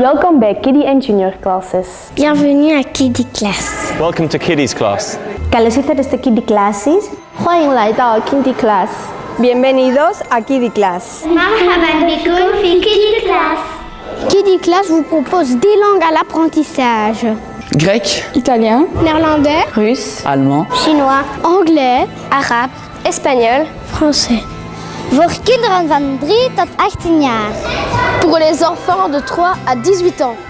Welkom bij Kiddy and Junior Classes. Bienvenue à Kiddy Class. Welcome to Kiddy's Class. Καλώς ήρθατε στο Kiddy Classes.欢迎来到 Kiddy Class. Bienvenidos à Kiddy Class. مرحبا بكم في Kiddy Class. Kiddy Class vous propose 10 langues à l'apprentissage. Grec, italien, néerlandais, russe, allemand, chinois, anglais, arabe, espagnol, français. Voor kinderen van 3 tot 18 jaar. Pour les enfants de 3 à 18 ans.